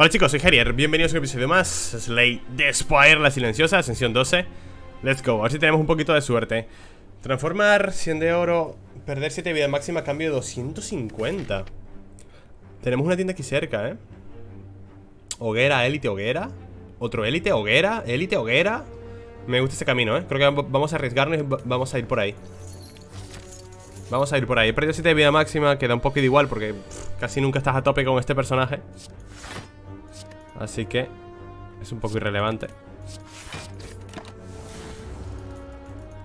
Hola chicos, soy Herier, bienvenidos a un episodio más. Slay the Spire, la silenciosa, Ascensión 12. Let's go, a ver si tenemos un poquito de suerte. Transformar, 100 de oro, perder 7 vida máxima, cambio de 250. Tenemos una tienda aquí cerca, Hoguera, élite, hoguera. Otro élite, hoguera, Me gusta ese camino, Creo que vamos a arriesgarnos y vamos a ir por ahí. Vamos a ir por ahí. He perdido 7 de vida máxima, queda un poquito igual porque casi nunca estás a tope con este personaje. Así que es un poco irrelevante.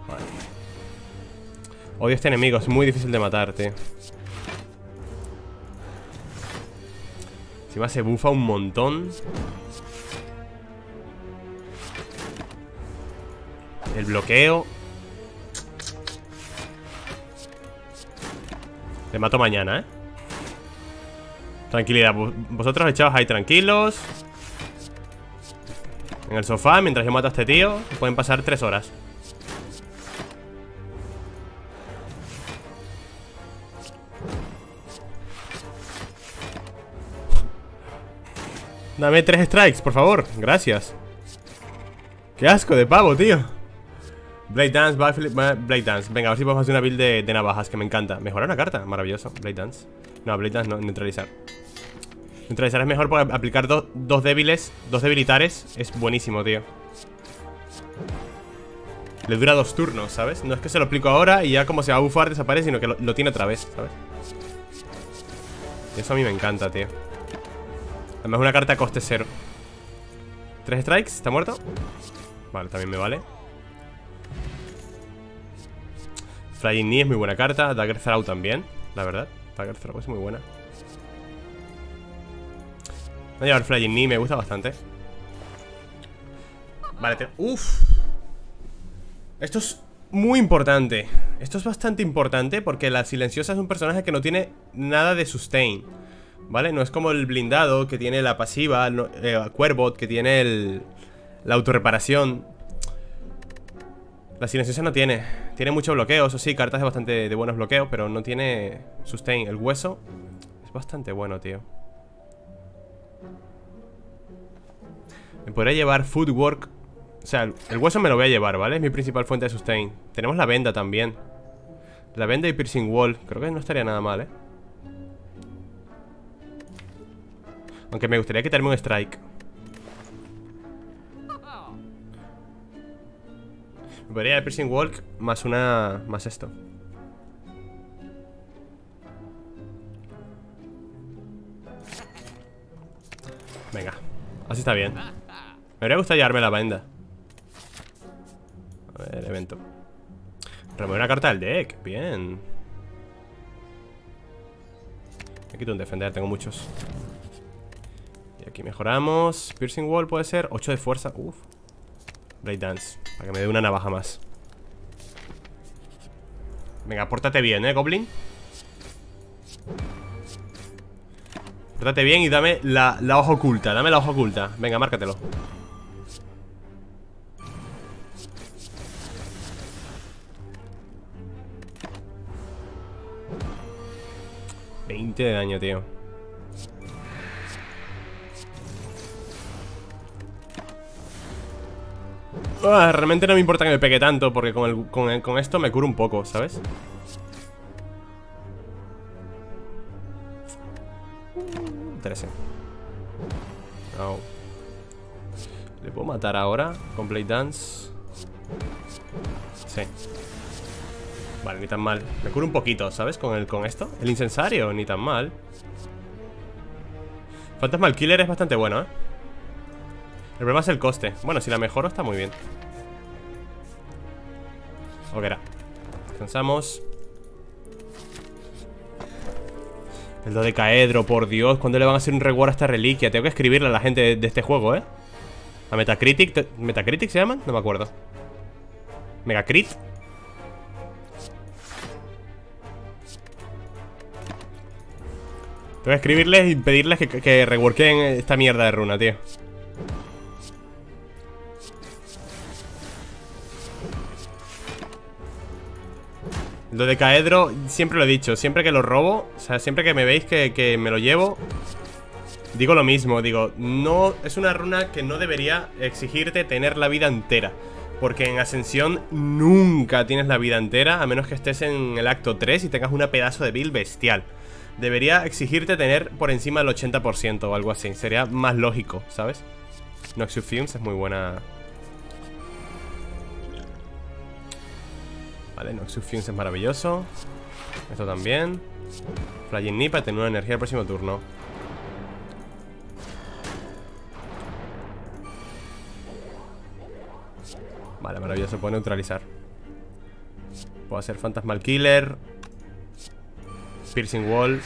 Vale. Odio este enemigo, es muy difícil de matar, tío. Encima se bufa un montón. El bloqueo. Te mato mañana, Tranquilidad, vosotros echados ahí tranquilos en el sofá, mientras yo mato a este tío. Pueden pasar 3 horas. Dame 3 strikes, por favor, gracias. Qué asco de pavo, tío. Blade Dance, Blade Dance. Venga, a ver si podemos hacer una build de navajas, que me encanta. Mejorar una carta, maravilloso. Blade Dance. No, Blade Dance no, neutralizar. Neutralizar es mejor para aplicar dos debilitares. Es buenísimo, tío. Le dura 2 turnos, ¿sabes? No es que se lo aplico ahora y ya como se va a bufar desaparece, sino que lo tiene otra vez, ¿sabes? Y eso a mí me encanta, tío. Además una carta a coste 0. 3 strikes, ¿está muerto? Vale, también me vale. Flying Knee es muy buena carta. Dagger Throw también, la verdad. Dagger Throw es muy buena. Voy a llevar Flying Knee, me gusta bastante. Vale, uff. Esto es muy importante. Esto es bastante importante porque la silenciosa es un personaje que no tiene nada de sustain, ¿vale? No es como el blindado que tiene la pasiva, Cuervo que tiene la autorreparación. La silenciosa no tiene. Tiene mucho bloqueo, eso sí, cartas de bastante de buenos bloqueos, pero no tiene sustain. El hueso es bastante bueno, tío. Me podría llevar footwork. O sea, el hueso me lo voy a llevar, ¿vale? Es mi principal fuente de sustain. Tenemos la venda también. La venda y piercing wall. Creo que no estaría nada mal, Aunque me gustaría quitarme un strike. Vería el piercing walk más una. Más esto. Venga, así está bien. Me habría gustado llevarme la venda. A ver, evento. Remover una carta del deck. Bien. Me quito un defender, tengo muchos. Y aquí mejoramos. Piercing wall puede ser. 8 de fuerza. Uff. Blade Dance, para que me dé una navaja más. Venga, pórtate bien, Goblin. Pórtate bien y dame la hoja oculta. Dame la hoja oculta, venga, márcatelo. $20 de daño, tío. Realmente no me importa que me pegue tanto, porque con esto me curo un poco, ¿sabes? $13. No. ¿Le puedo matar ahora? Con Blade Dance. Sí. Vale, ni tan mal. Me curo un poquito, ¿sabes? Con esto. El incensario, ni tan mal. Phantasmal Killer es bastante bueno, El problema es el coste. Bueno, si la mejoro está muy bien. Ok, era. Descansamos. El dodecaedro, por Dios. ¿Cuándo le van a hacer un reward a esta reliquia? Tengo que escribirle a la gente de este juego, A Metacritic. ¿Metacritic se llaman? No me acuerdo. Megacrit. Tengo que escribirles y pedirles que reworken esta mierda de runa, tío. El dodecaedro, siempre lo he dicho, siempre que lo robo, o sea, siempre que me veis que me lo llevo, Digo lo mismo, digo, no es una runa que no debería exigirte tener la vida entera, porque en Ascensión nunca tienes la vida entera, a menos que estés en el acto 3 y tengas una pedazo de build bestial. Debería exigirte tener por encima del 80% o algo así, sería más lógico, ¿sabes? Noxious Fumes es muy buena. Vale, Noxious Fumes es maravilloso. Esto también. Flying Knee para tener una energía el próximo turno. Vale, maravilloso, puedo neutralizar. Puedo hacer Phantasmal Killer, Piercing Wall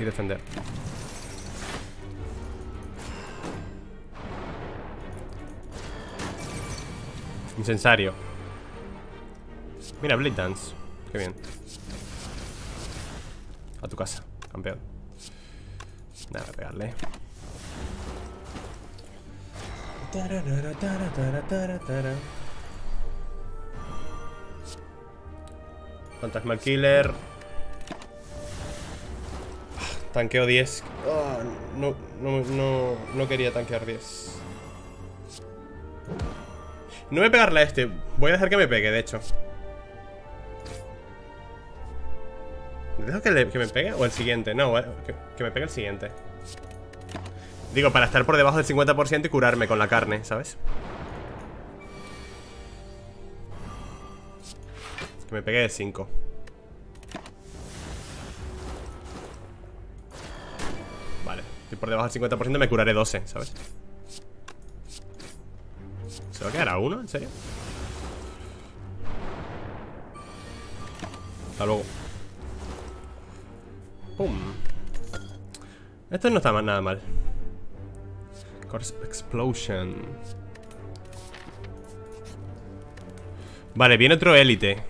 y defender. Incensario. Mira, Blade Dance. Qué bien. A tu casa, campeón. Nada, pegarle. Phantasmal Killer. Tanqueo 10. No quería tanquear 10. No voy a pegarle a este. Voy a dejar que me pegue, de hecho. ¿Dejo que me pegue o el siguiente? No, que me pegue el siguiente. Digo, para estar por debajo del 50% y curarme con la carne, ¿sabes? Que me pegue de 5. Vale, estoy por debajo del 50%, me curaré 12, ¿sabes? ¿Se va a quedar a 1? ¿En serio? Hasta luego. ¡Pum! Esto no está nada mal. Corpse Explosion. Vale, viene otro élite.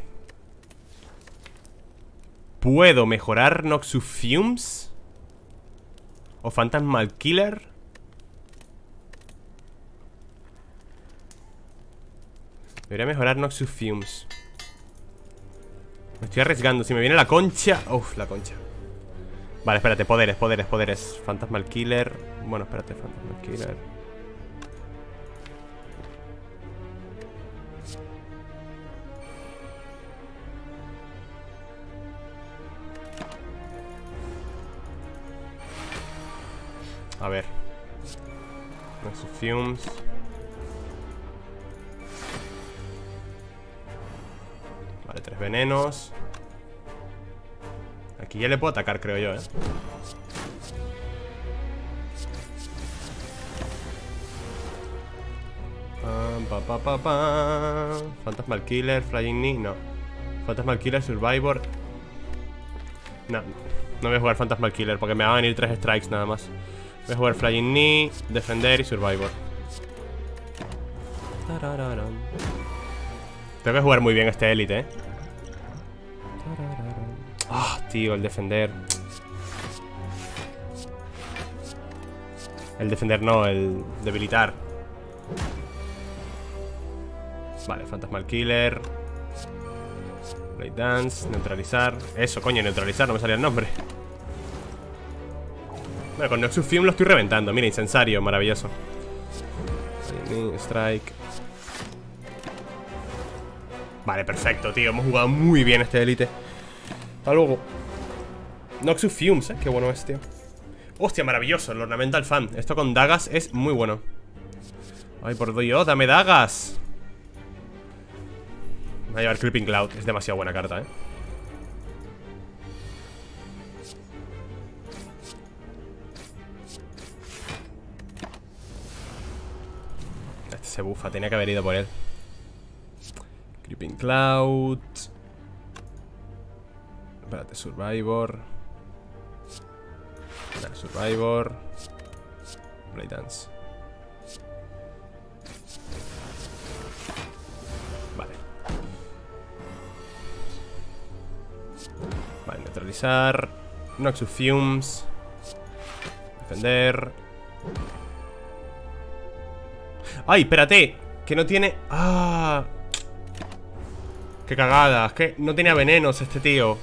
¿Puedo mejorar Noxious Fumes? ¿O Phantasmal Killer? Debería mejorar Noxious Fumes. Me estoy arriesgando, si me viene la concha. Uf, la concha. Vale, espérate, poderes. Phantasmal Killer. Bueno, espérate, Phantasmal Killer. A ver. Noxious Fumes. Vale, 3 venenos. Aquí ya le puedo atacar, creo yo, ¿eh? Phantasmal Killer, Flying Knee, no. Phantasmal Killer, Survivor. No, no voy a jugar Phantasmal Killer porque me van a venir 3 strikes nada más. Voy a jugar Flying Knee, defender y Survivor. Tengo que jugar muy bien este élite, ¿eh? Ah, tío, el defender. El defender no, el debilitar. Vale, Phantasmal Killer, Blade Dance, neutralizar. Eso, coño, neutralizar, no me salía el nombre. Bueno, con Noxious Fume lo estoy reventando. Mira, Incensario, maravilloso. Strike. Vale, perfecto, tío. Hemos jugado muy bien este élite. Hasta luego. Noxious Fumes, qué bueno es, tío. Hostia, maravilloso, el Ornamental Fan. Esto con dagas es muy bueno. Ay, por Dios, dame dagas. Me voy a llevar Creeping Cloud, es demasiado buena carta, eh. Este se bufa, tenía que haber ido por él. Creeping Cloud. Espérate, Survivor. Nah, Survivor. Blade Dance. Vale. Vale, neutralizar. Noxious Fumes. Defender. ¡Ay, espérate! Que no tiene... ¡Ah! ¡Qué cagada! Es que no tenía venenos este tío.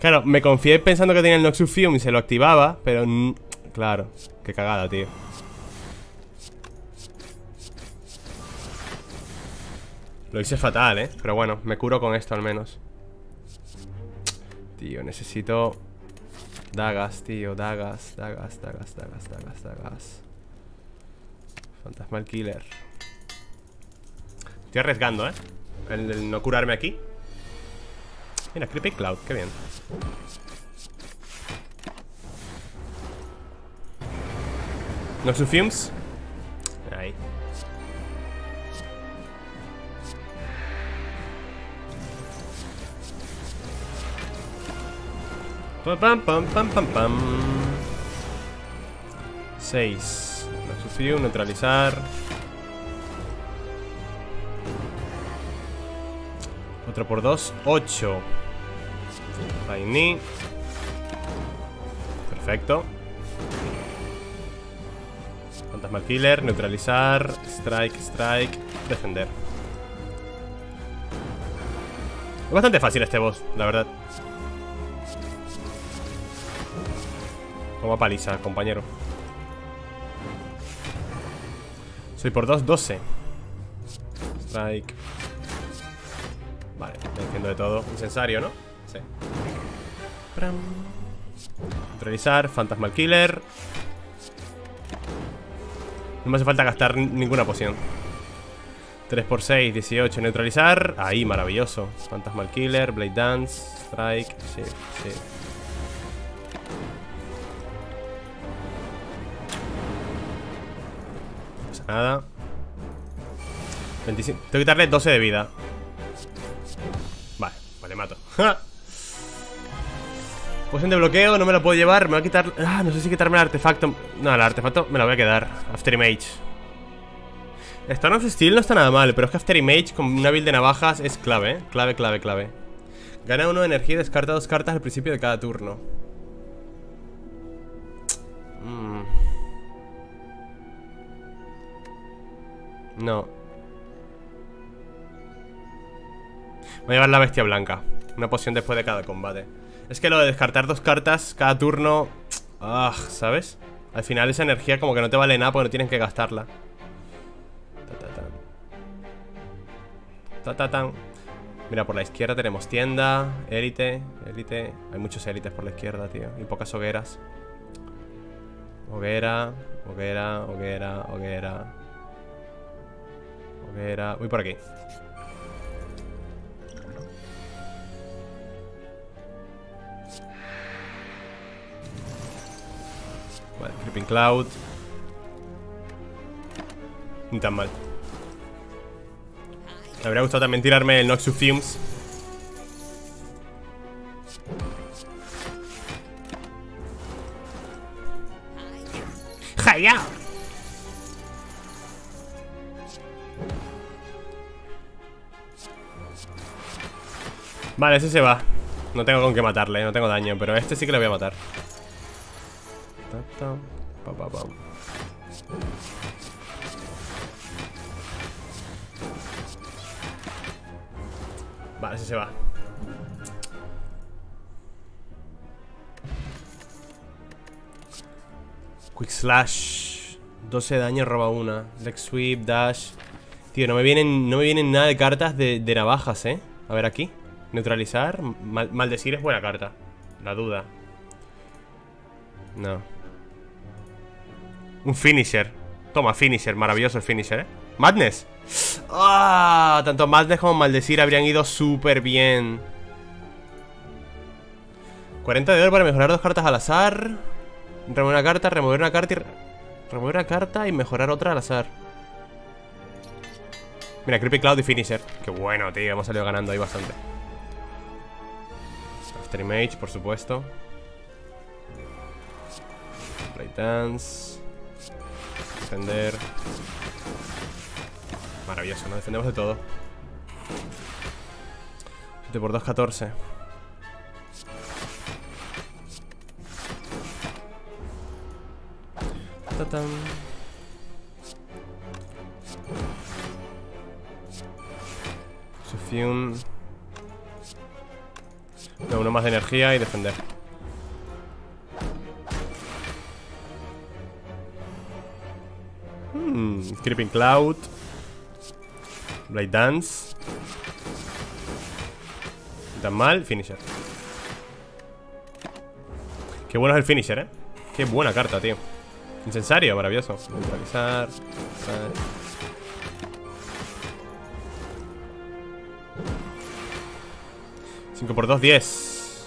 Claro, me confié pensando que tenía el Noxious Fume y se lo activaba, pero Claro, qué cagada, tío. Lo hice fatal, ¿eh? Pero bueno, me curo con esto al menos. Tío, necesito... dagas, tío, dagas. Phantasmal Killer. Estoy arriesgando, ¿eh? El no curarme aquí. Mira, Creeping Cloud, qué bien. Noxious Fumes. Ahí. Pam, pam, pam, pam, pam. 6. Noxious Fumes, neutralizar. Otro por 2, 8. Flying Knee. Perfecto. Phantasmal Killer, neutralizar. Strike, strike, defender. Es bastante fácil este boss, la verdad. Toma paliza, compañero. Soy por 2, 12. Strike. Vale, me entiendo de todo. Incensario, ¿no? Sí. Neutralizar, Phantasmal Killer. No me hace falta gastar ninguna poción. 3 por 6, 18, neutralizar. Ahí, maravilloso. Phantasmal Killer, Blade Dance, Strike. Sí, sí. No pasa nada. 25. Tengo que quitarle 12 de vida. Vale, pues le mato. ¡Ja! Poción de bloqueo, no me la puedo llevar. Me va a quitar... ah, no sé si quitarme el artefacto. No, el artefacto me la voy a quedar. After Image. Sense of Steel no está nada mal, pero es que After Image con una build de navajas es clave, ¿eh? Clave, clave, clave. Gana 1 de energía y descarta 2 cartas al principio de cada turno. No. Voy a llevar la bestia blanca. Una poción después de cada combate. Es que lo de descartar 2 cartas cada turno... ah, ¿sabes? Al final esa energía como que no te vale nada porque no tienes que gastarla. Mira, por la izquierda tenemos tienda, élite, élite. Hay muchos élites por la izquierda, tío. Y pocas hogueras. Hoguera, hoguera, hoguera, hoguera. Hoguera... voy por aquí. Vale, Creeping Cloud. Ni tan mal. Me habría gustado también tirarme el Noxious Fumes. ¡Jaya! Vale, ese se va. No tengo con qué matarle, no tengo daño. Pero este sí que lo voy a matar. Vale, ese se va. Quick Slash. 12 de daño, roba una. Deck Sweep, Dash. Tío, no me vienen nada de cartas de navajas, eh. A ver aquí. Neutralizar. Maldecir es buena carta. La duda. No. Un Finisher. Toma, Finisher. Maravilloso el Finisher, ¿eh? Madness. ¡Ah! Tanto Madness como Maldecir habrían ido súper bien. 40 de oro para mejorar 2 cartas al azar. Remover una carta y... remover una carta y mejorar otra al azar. Mira, Creepy Cloud y Finisher. Qué bueno, tío. Hemos salido ganando ahí bastante. After Image, por supuesto. Blade Dance. Defender. Maravilloso, ¿no? Defendemos de todo. 7 por 2, 14. ¡Tatán! Sufium. No, uno más de energía y defender. Creeping Cloud, Blade Dance. Tan mal, Finisher. Qué bueno es el Finisher, eh. Qué buena carta, tío. Incensario, maravilloso. Neutralizar. Vale. 5×2, 10.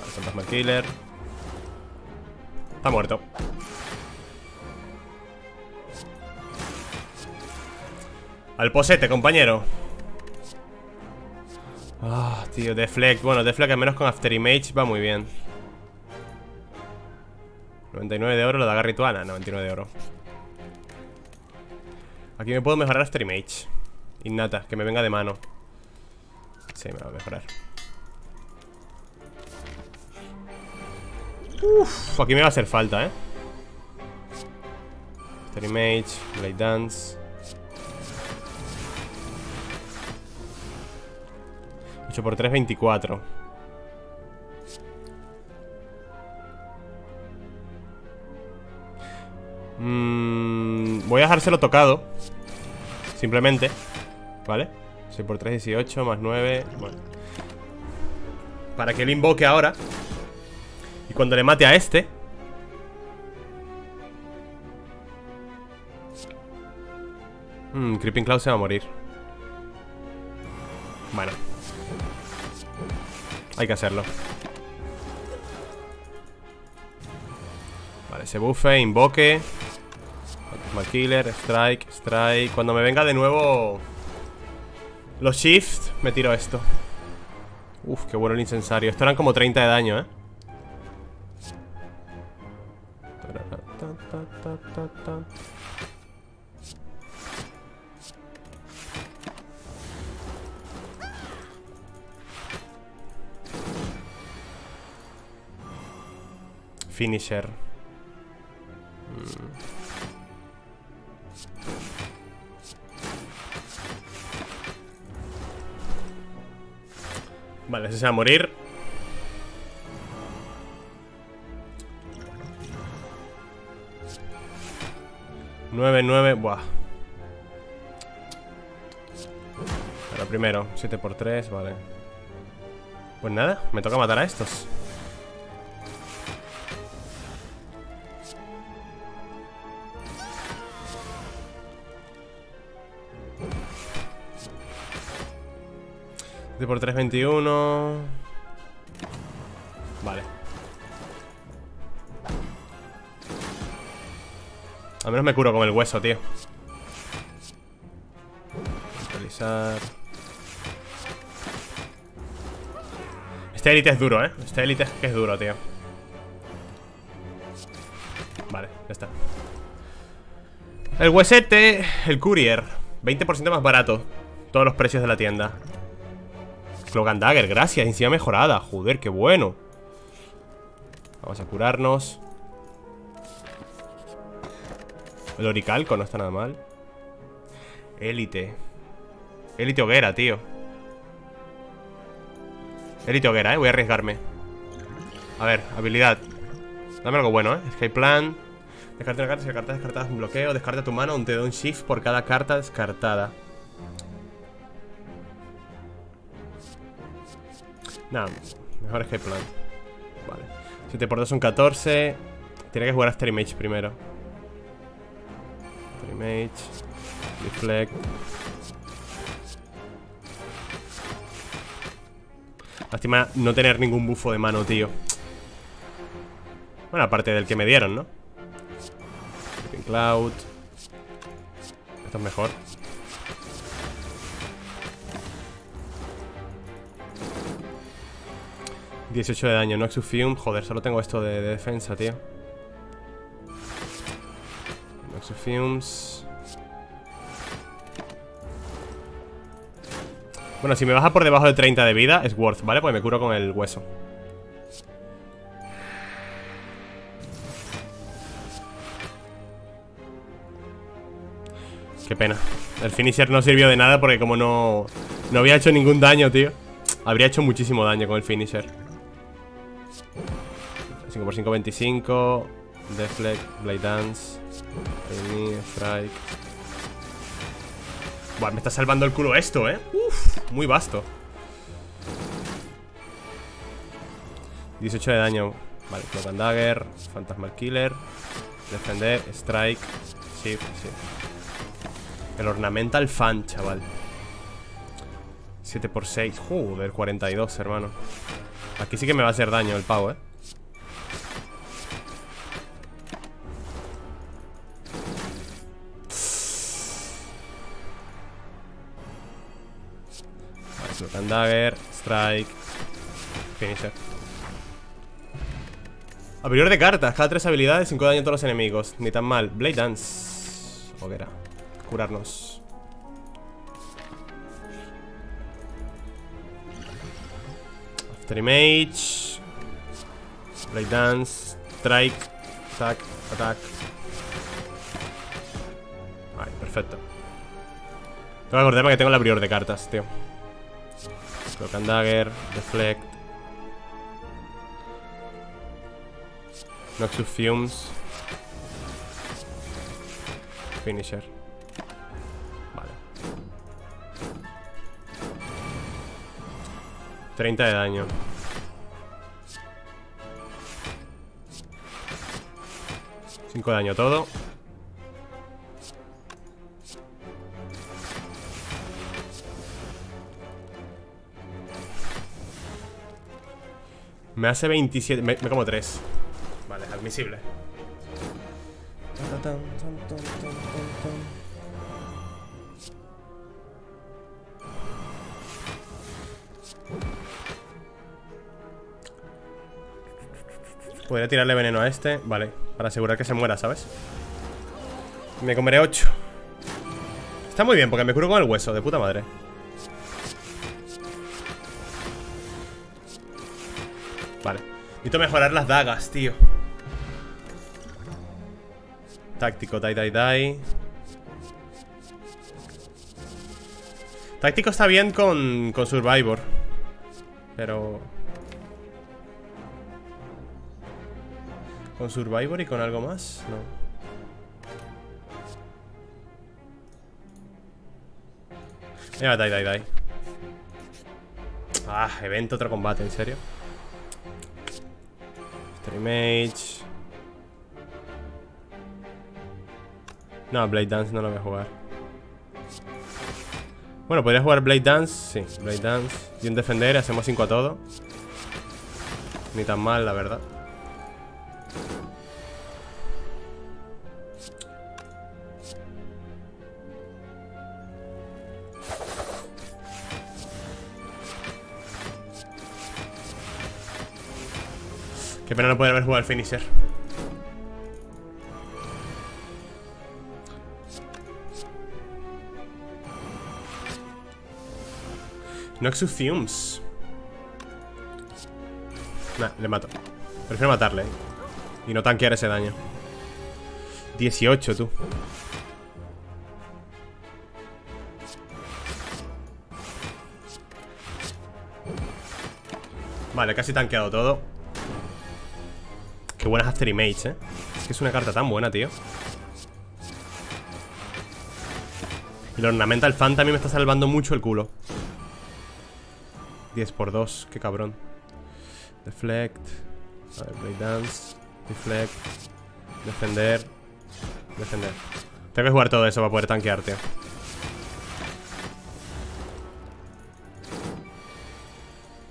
Vale, Phantasmal Killer. Está muerto. Al posete, compañero. Ah, tío, Deflect. Bueno, Deflect al menos con After Image va muy bien. 99 de oro, la daga ritual, 99 de oro. Aquí me puedo mejorar After Image innata, que me venga de mano. Sí, me va a mejorar. Uff, aquí me va a hacer falta, eh. After Image, Blade Dance. 8×3, 24. Voy a dejárselo tocado. Simplemente. ¿Vale? 6×3, 18, más 9. Bueno. Para que lo invoque ahora. Y cuando le mate a este. Creeping Cloud se va a morir. Bueno. Hay que hacerlo. Vale, se bufe, invoque. Mal Killer, Strike, Strike. Cuando me venga de nuevo los shifts, me tiro esto. Uf, qué bueno el incensario. Esto eran como 30 de daño, eh. Finisher. Vale, ese se va a morir. Nueve, buah. Pero primero, 7×3, vale. Pues nada, me toca matar a estos. Por 321. Vale. Al menos me curo con el hueso, tío. Neutralizar. Este élite es duro, eh. Este élite es que es duro, tío. Vale, ya está. El huesete. El courier. 20% más barato. Todos los precios de la tienda. Cloak and Dagger, gracias, encima mejorada. Joder, qué bueno. Vamos a curarnos. El oricalco no está nada mal. Élite. Élite hoguera, tío. Élite hoguera, voy a arriesgarme. A ver, habilidad. Dame algo bueno, eh. Escape plan. Descarta una carta, si la carta descartada es un bloqueo. Descarta tu mano, te da un shift por cada carta descartada. Nah, mejor es que hay plan. Vale, 7×2 son 14. Tiene que jugar After Image primero. After Image. Deflect. Lástima no tener ningún bufo de mano, tío. Bueno, aparte del que me dieron, ¿no? Creeping Cloud. Esto es mejor. $18 de daño, Noxious Fumes. Joder, solo tengo esto de defensa, tío. Noxious Fumes. Bueno, si me baja por debajo de 30 de vida, es worth, ¿vale? Porque me curo con el hueso. Qué pena. El finisher no sirvió de nada porque como no había hecho ningún daño, tío. Habría hecho muchísimo daño con el finisher. 5×5, 25. Deflect, Blade Dance, Knee, Strike. Buah, me está salvando el culo esto, ¿eh? Uf, muy vasto. 18 de daño. Vale, Cloak and Dagger, Phantasmal Killer, defender, Strike. Sí, sí. El Ornamental Fan, chaval. 7 por 6. Joder, 42, hermano. Aquí sí que me va a hacer daño el pavo, ¿eh? Vale, Cloak and Dagger, Strike, Finisher. Abridor de cartas, cada 3 habilidades, 5 de daño a todos los enemigos. Ni tan mal. Blade Dance. Hoguera. Curarnos. After Image. Blade Dance. Strike. Attack. Attack. Vale, perfecto. Tengo que acordarme que tengo el abridor de cartas, tío. Cloak and Dagger. Deflect. Noxious Fumes. Finisher. Vale. 30 de daño. Cinco de daño todo. Me hace 27. Me como 3. Vale, es admisible. Podría tirarle veneno a este. Vale, para asegurar que se muera, ¿sabes? Me comeré 8. Está muy bien, porque me curo con el hueso. De puta madre. Vale. Necesito mejorar las dagas, tío. Táctico, die. Táctico está bien con Survivor. Pero... ¿con Survivor y con algo más? No. Mira, die. Ah, evento, otro combate, ¿en serio? After Image. No, Blade Dance no lo voy a jugar. Bueno, podría jugar Blade Dance. Sí, Blade Dance. Y un defender, hacemos 5 a todo. Ni tan mal, la verdad. Qué pena no poder haber jugado al Finisher. Noxious Fumes. Nah, le mato. Prefiero matarle, ¿eh? Y no tanquear ese daño. 18, tú. Vale, casi tanqueado todo. Qué buenas After Image, ¿eh? Es que es una carta tan buena, tío. Y el Ornamental Fan también me está salvando mucho el culo. 10 por 2, qué cabrón. Deflect. A ver, Blade Dance. Deflect. Defender. Defender. Tengo que jugar todo eso para poder tanquear, tío.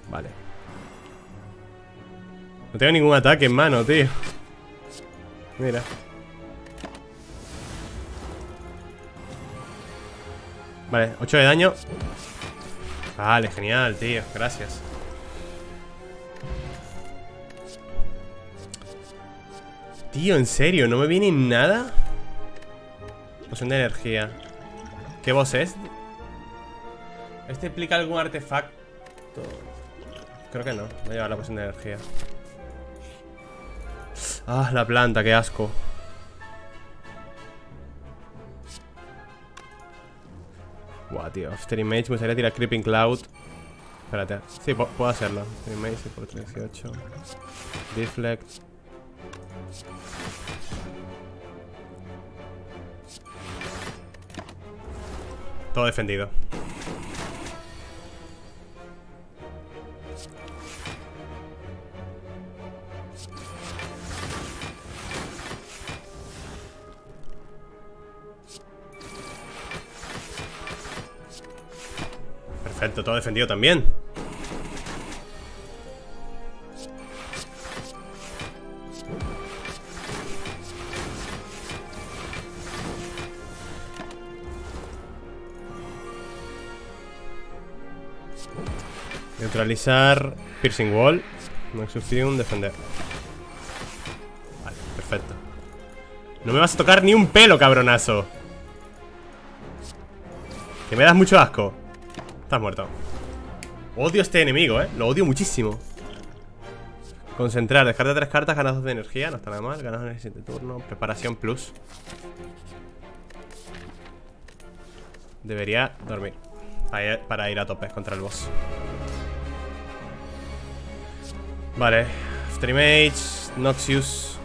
Vale. No tengo ningún ataque en mano, tío. Mira. Vale, 8 de daño. Vale, genial, tío, gracias. Tío, en serio, ¿no me viene nada? Poción de energía. ¿Qué boss es? ¿Este implica algún artefacto? Creo que no, voy a llevar la poción de energía. Ah, la planta, qué asco. Buah, tío, After Image, me gustaría tirar Creeping Cloud. Espérate, sí, puedo hacerlo. After Image, por 18. Deflect. Todo defendido. Perfecto, todo defendido también. Neutralizar, Piercing Wall, Noxious Fumes, defender. Vale, perfecto. No me vas a tocar ni un pelo, cabronazo. Que me das mucho asco. Estás muerto. Odio a este enemigo, lo odio muchísimo. Concentrar, descarta 3 cartas, ganas 2 de energía. No está nada mal, ganas 2 en el siguiente turno. Preparación plus. Debería dormir para ir a tope contra el boss. Vale, After Image, Noxious.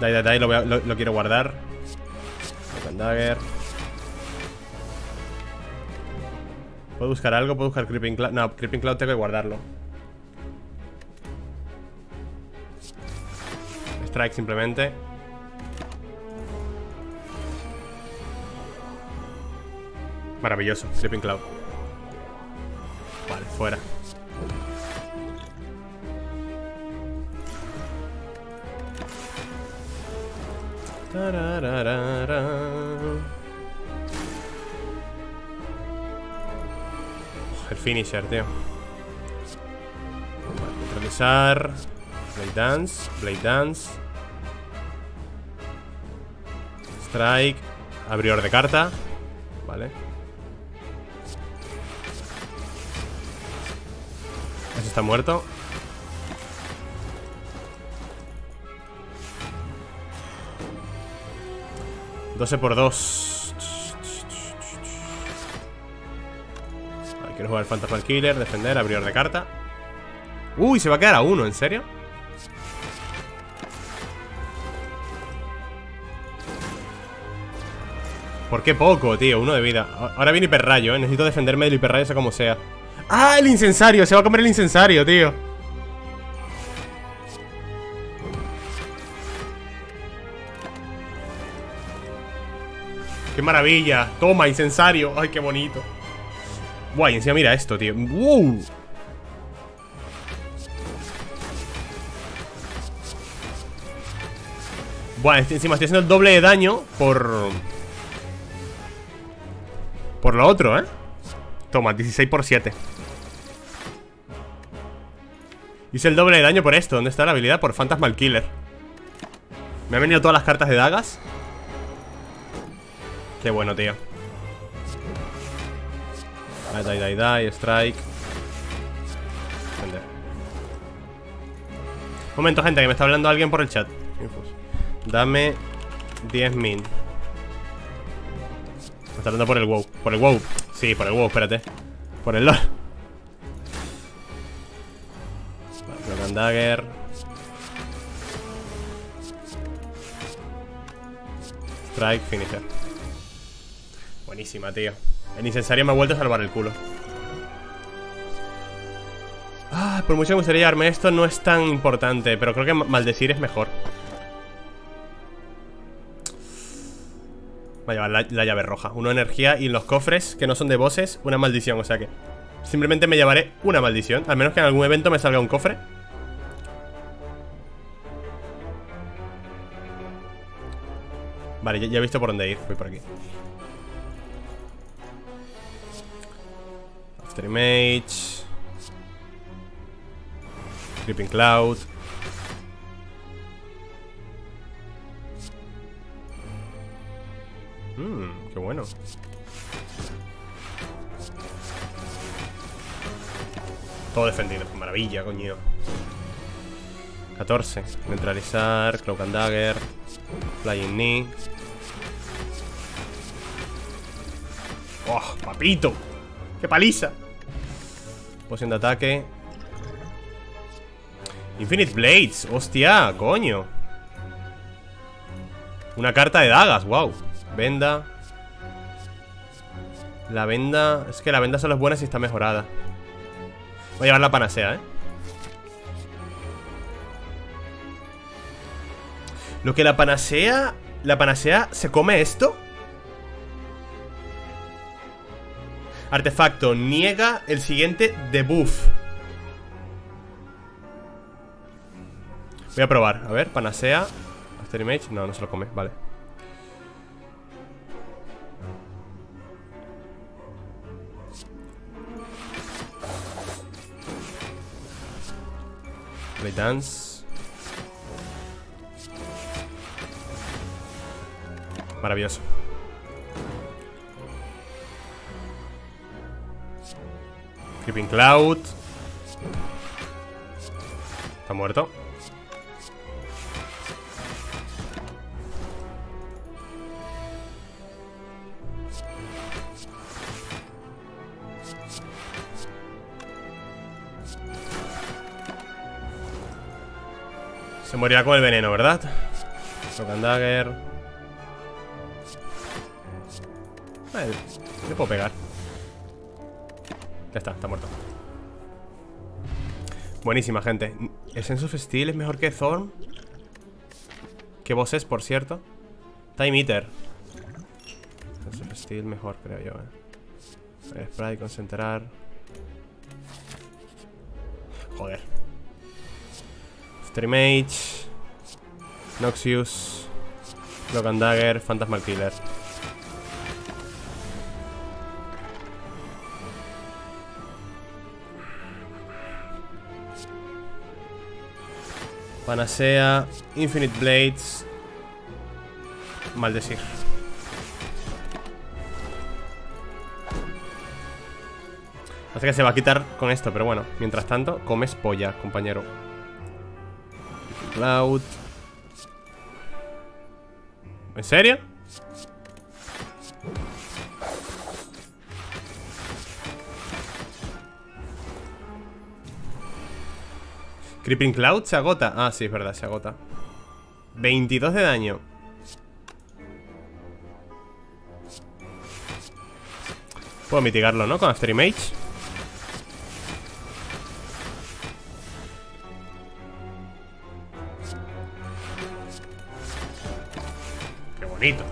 Die, lo quiero guardar. Cloak and Dagger. ¿Puedo buscar algo? ¿Puedo buscar Creeping Cloud? No, Creeping Cloud tengo que guardarlo. Strike simplemente. Maravilloso, Creeping Cloud. Vale, fuera. El finisher, tío. Neutralizar. Blade Dance. Strike. Abridor de carta. Vale. Eso está muerto. ...12 por 2. Vale, quiero jugar Phantasmal Killer, defender, abridor de carta. Uy, se va a quedar a 1, ¿en serio? ¿Por qué poco, tío? 1 de vida. Ahora viene hiperrayo, necesito defenderme del hiperrayo, sea como sea. ¡Ah, el incensario! Se va a comer el incensario, tío. ¡Qué maravilla! Toma, incensario. ¡Ay, qué bonito! Guay, encima mira esto, tío. ¡Wow! Bueno, encima estoy haciendo el doble de daño por lo otro, ¿eh? Toma, 16 por 7. Hice el doble de daño por esto. ¿Dónde está la habilidad? Por Phantasmal Killer. Me han venido todas las cartas de dagas. Qué bueno, tío. Die, strike. Defender. Momento, gente, que me está hablando alguien por el chat. Dame 10.000. Me está hablando por el WoW. Por el WoW. Sí, por el WoW, espérate. Por el LOL. Vale, Cloak and Dagger. Strike, finisher. Buenísima, tío. El incensario me ha vuelto a salvar el culo. Ah, por mucho que me gustaría llevarme esto, no es tan importante. Pero creo que maldecir es mejor. Voy a llevar la llave roja. Una energía y los cofres que no son de bosses, una maldición. O sea que simplemente me llevaré una maldición. Al menos que en algún evento me salga un cofre. Vale, ya he visto por dónde ir. Voy por aquí. After Image, Creeping Cloud. Qué bueno. Todo defendido, maravilla, coño. 14. Neutralizar, Cloak and Dagger, Flying Knee. ¡Oh, papito! ¡Qué paliza! Poción de ataque. Infinite Blades. ¡Hostia! ¡Coño! Una carta de dagas. ¡Wow! Venda. La venda... Es que la venda solo es buena si está mejorada. Voy a llevar la panacea, ¿eh? Lo que la panacea... ¿La panacea se come esto? Artefacto. Niega el siguiente debuff. Voy a probar. A ver, panacea. After Image. No, no se lo come. Vale. Blade Dance. Maravilloso. Creeping Cloud. Está muerto. Se morirá con el veneno, ¿verdad? Cloak and Dagger. Vale, le puedo pegar. Ya está, está muerto. Buenísima, gente. ¿El Sense of Steel es mejor que Thorn? ¿Qué boss es, por cierto? Time Eater. Sense of Steel mejor, creo yo, ¿eh? Spray, concentrar. Joder. After Image, Noxious, Cloak and Dagger, Phantasmal Killer. Panacea, Infinite Blades, Maldecir. Parece que se va a quitar con esto, pero bueno, mientras tanto, comes polla, compañero. Cloud. ¿En serio? Creeping Cloud se agota. Ah, sí, es verdad, se agota. 22 de daño. Puedo mitigarlo, ¿no? Con After Image. Bonito.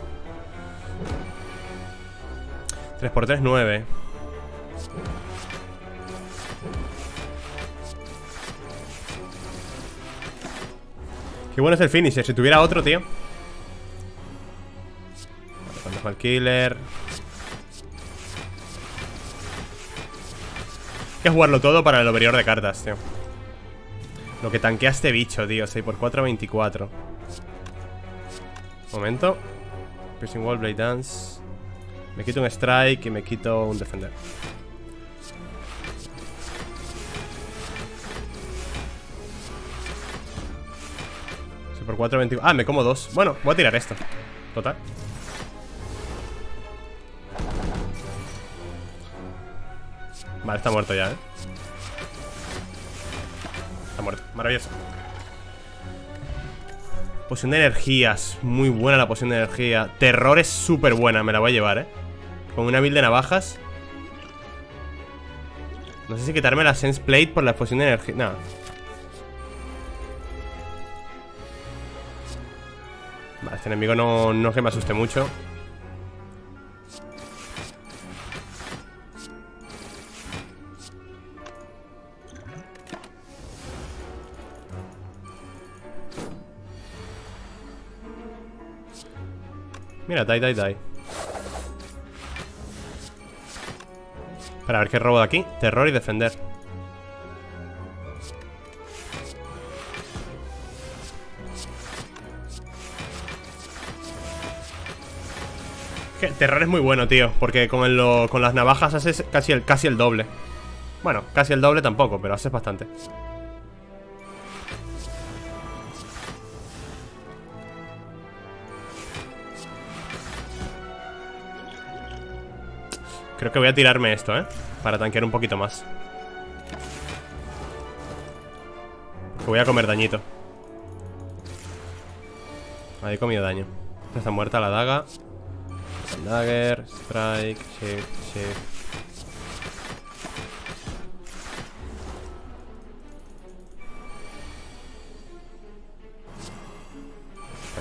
3x3, 9. Qué bueno es el finisher. Si tuviera otro, tío. Phantasmal Killer. Hay que jugarlo todo para el abridor de cartas, tío. Lo que tanquea este bicho, tío. 6x4, 24. Momento. Piercing Wall, Blade Dance. Me quito un Strike y me quito un Defender. Por 4, 21. Ah, me como 2. Bueno, voy a tirar esto. Total. Vale, está muerto ya, ¿eh? Está muerto. Maravilloso. Poción de energías, muy buena la poción de energía. Terror es súper buena, me la voy a llevar, ¿eh? Con una build de navajas. No sé si quitarme la Sense Plate por la poción de energía. Nada. Vale, este enemigo no es que me asuste mucho. Mira, die. Para ver qué robo de aquí. Terror y defender. Terror es muy bueno, tío. Porque con las navajas haces casi el doble. Bueno, casi el doble tampoco, pero haces bastante. Creo que voy a tirarme esto, ¿eh? Para tanquear un poquito más. Porque voy a comer dañito. Ahí he comido daño. Está muerta la daga. Dagger, strike, shift, shift.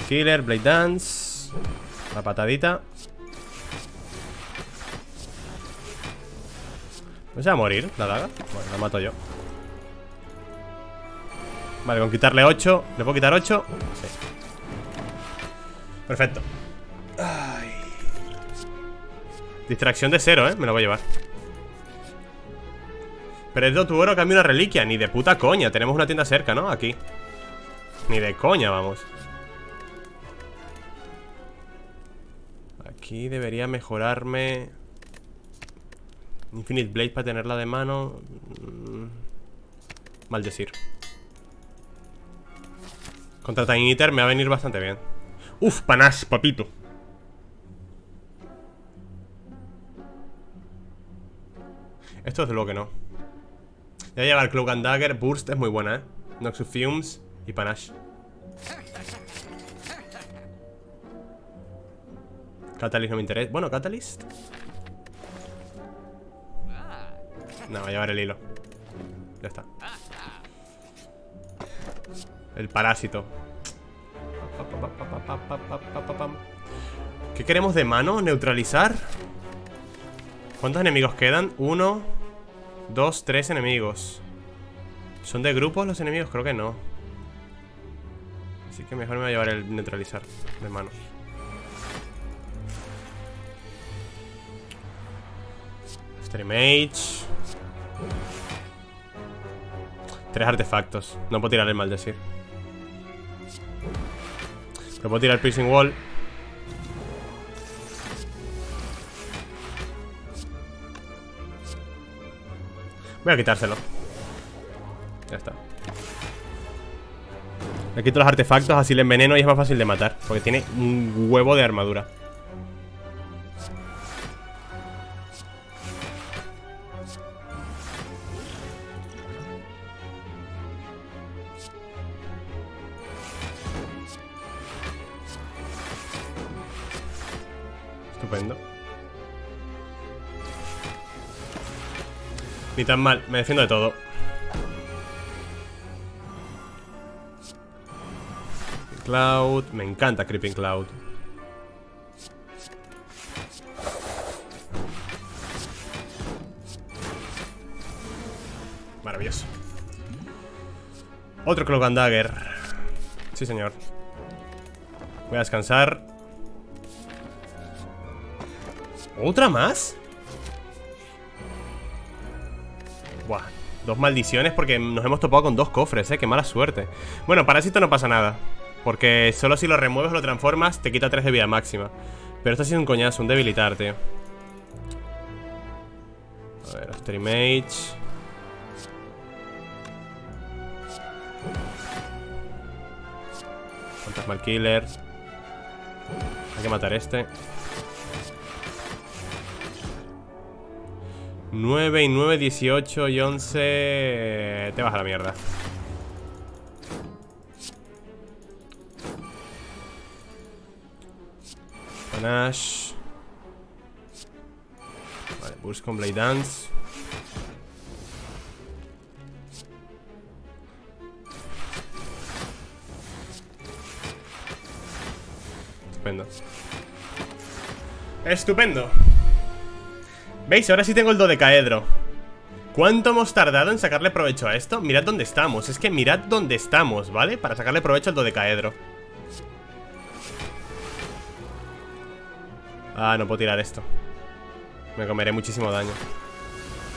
Killer, Blade Dance, la patadita. ¿No se va a morir la daga? Bueno, la mato yo. Vale, con quitarle 8. ¿Le puedo quitar 8? Sí. Perfecto. Ay. Distracción de 0, ¿eh? Me la voy a llevar. Perdo tu oro, cambio una reliquia. Ni de puta coña. Tenemos una tienda cerca, ¿no? Aquí. Ni de coña, vamos. Aquí debería mejorarme Infinite Blades para tenerla de mano. Maldecir contra Time Eater me va a venir bastante bien. Uf, panache, papito. Esto es lo que no. Ya lleva el Cloak and Dagger. Burst es muy buena, ¿eh? Noxious Fumes y panache. Catalyst no me interesa. Bueno, Catalyst. No, voy a llevar el hilo. Ya está. El parásito. ¿Qué queremos de mano? Neutralizar. ¿Cuántos enemigos quedan? 1, 2, 3 enemigos. ¿Son de grupos los enemigos? Creo que no. Así que mejor me voy a llevar el neutralizar de mano. After Image. 3 artefactos. No puedo tirar el maldecir. Pero puedo tirar el Piercing Wall. Voy a quitárselo. Ya está. Le quito los artefactos, así le enveneno y es más fácil de matar, porque tiene un huevo de armadura. Estupendo. Ni tan mal, me defiendo de todo. Cloud, me encanta Creeping Cloud. Maravilloso. Otro Cloak and Dagger. Sí, señor. Voy a descansar. ¿Otra más? Buah, 2 maldiciones porque nos hemos topado con 2 cofres, qué mala suerte. Bueno, parásito no pasa nada, porque solo si lo remueves o lo transformas te quita 3 de vida máxima. Pero esto ha sido un coñazo, un debilitar, tío. A ver, After Image. Phantasmal Killer. Hay que matar este. 9 y 9, 18 y 11. Te vas a la mierda. Panache. Vale, burst con Blade Dance. Estupendo. Estupendo. ¿Veis? Ahora sí tengo el dodecaedro. ¿Cuánto hemos tardado en sacarle provecho a esto? Mirad dónde estamos. Es que mirad dónde estamos, ¿vale? Para sacarle provecho al dodecaedro. Ah, no puedo tirar esto. Me comeré muchísimo daño.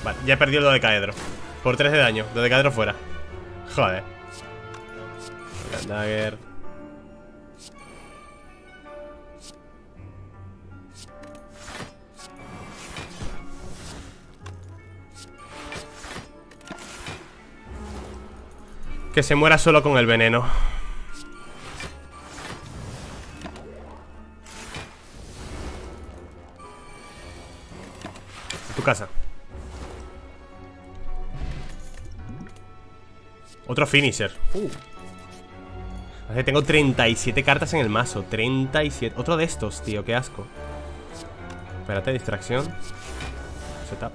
Vale, ya he perdido el dodecaedro. Por 3 de daño. Dodecaedro fuera. Joder. Dagger. Que se muera solo con el veneno. A tu casa. Otro finisher. Así que tengo 37 cartas en el mazo. 37. Otro de estos, tío, qué asco. Espérate, distracción. Setup.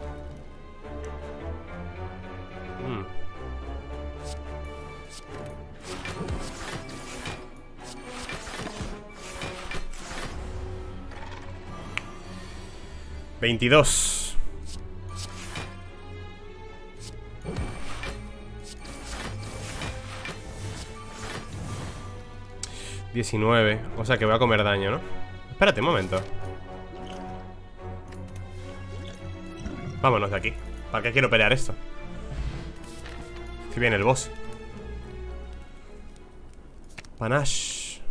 ¡22! ¡19! O sea que voy a comer daño, ¿no? Espérate un momento. Vámonos de aquí. ¿Para qué quiero pelear esto? Que viene el boss. Panache.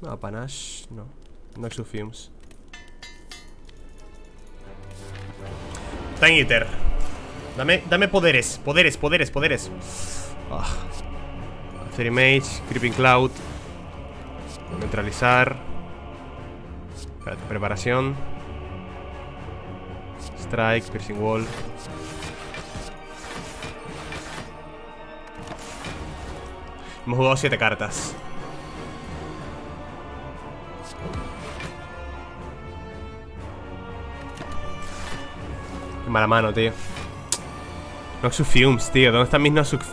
No, Panache no. Noxious Fumes. Time Eater. Dame poderes. Poderes. Oh. After Image. Creeping Cloud. Neutralizar. Espérate, preparación. Strike. Piercing Wall. Hemos jugado 7 cartas. Mala mano, tío. Noxious Fumes, tío. ¿Dónde están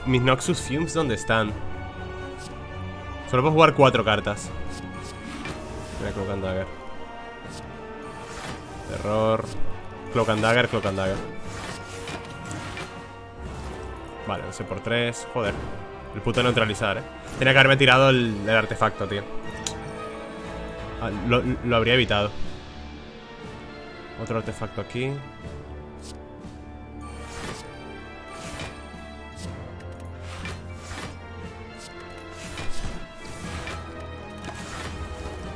mis Noxious Fumes? ¿Dónde están? Solo puedo jugar 4 cartas. Voy a Cloak and Dagger. Terror. Cloak and Dagger. Vale, 11 por 3. Joder. El puto neutralizar, Tenía que haberme tirado el artefacto, tío. Ah, lo habría evitado. Otro artefacto aquí.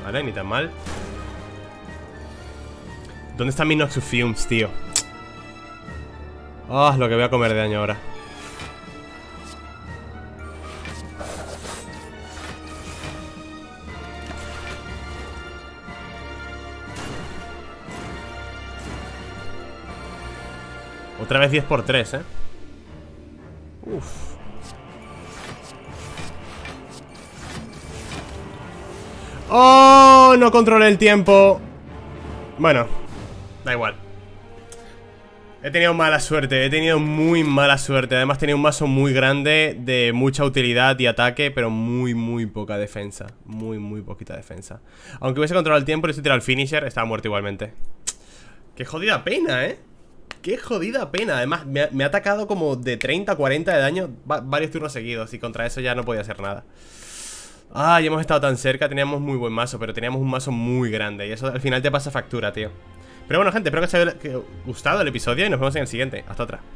Vale, ni tan mal. ¿Dónde están mis Noxious Fumes, tío? Ah, lo que voy a comer de daño ahora. Otra vez 10 por 3, Uf. ¡Oh! No controlé el tiempo. Bueno, da igual. He tenido mala suerte. He tenido muy mala suerte. Además tenía un mazo muy grande, de mucha utilidad y ataque, pero muy poca defensa. Muy poquita defensa. Aunque hubiese controlado el tiempo y hubiese tirado el finisher, estaba muerto igualmente. ¡Qué jodida pena, ¡Qué jodida pena! Además me ha atacado como de 30 a 40 de daño varios turnos seguidos, y contra eso ya no podía hacer nada. Ah, ya hemos estado tan cerca. Teníamos muy buen mazo, pero teníamos un mazo muy grande, y eso al final te pasa factura, tío. Pero bueno, gente, espero que os haya gustado el episodio, y nos vemos en el siguiente. Hasta otra.